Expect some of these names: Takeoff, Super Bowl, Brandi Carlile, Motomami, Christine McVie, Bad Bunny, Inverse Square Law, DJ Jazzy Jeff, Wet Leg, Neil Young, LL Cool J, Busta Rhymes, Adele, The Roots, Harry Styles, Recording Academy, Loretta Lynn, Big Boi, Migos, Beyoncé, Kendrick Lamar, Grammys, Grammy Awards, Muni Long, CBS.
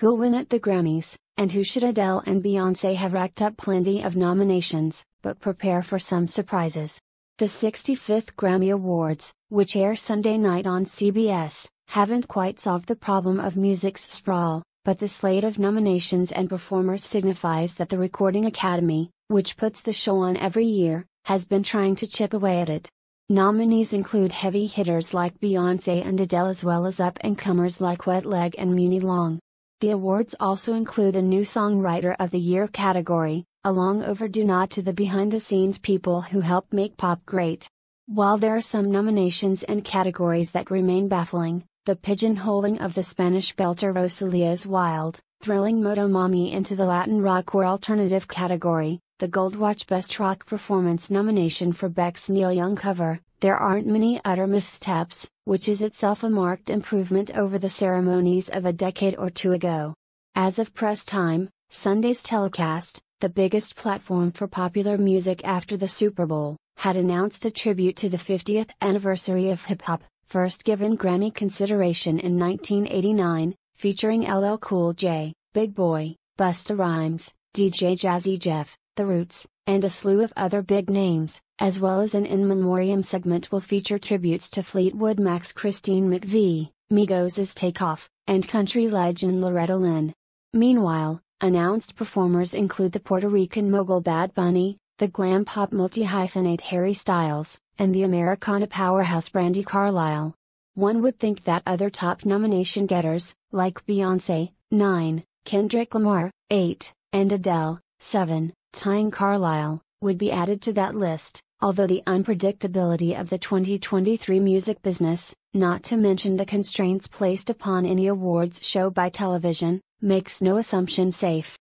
who'll win at the Grammys, and who should Adele and Beyoncé have racked up plenty of nominations, but prepare for some surprises. The 65th Grammy Awards, which air Sunday night on CBS, haven't quite solved the problem of music's sprawl, but the slate of nominations and performers signifies that the Recording Academy, which puts the show on every year, has been trying to chip away at it. Nominees include heavy hitters like Beyoncé and Adele, as well as up-and-comers like Wet Leg and Muni Long. The awards also include a new Songwriter of the Year category, a long overdue nod to the behind-the-scenes people who helped make pop great. While there are some nominations and categories that remain baffling, the pigeonholing of the Spanish belter Rosalia's wild, thrilling Motomami into the Latin rock or alternative category, the Gold Watch Best Rock Performance nomination for Beck's Neil Young cover, There Aren't Many Utter Missteps, which is itself a marked improvement over the ceremonies of a decade or two ago. As of press time, Sunday's telecast, the biggest platform for popular music after the Super Bowl, had announced a tribute to the 50th anniversary of hip-hop, first given Grammy consideration in 1989, featuring LL Cool J, Big Boi, Busta Rhymes, DJ Jazzy Jeff, The Roots, and a slew of other big names, as well as an in memoriam segment will feature tributes to Fleetwood Mac's Christine McVie, Migos' Takeoff, and country legend Loretta Lynn. Meanwhile, announced performers include the Puerto Rican mogul Bad Bunny, the glam pop multi-hyphenate Harry Styles, and the Americana powerhouse Brandi Carlile. One would think that other top nomination getters, like Beyoncé, 9, Kendrick Lamar, 8, and Adele, 7, tying Carlile, would be added to that list, although the unpredictability of the 2023 music business, not to mention the constraints placed upon any awards show by television, makes no assumption safe.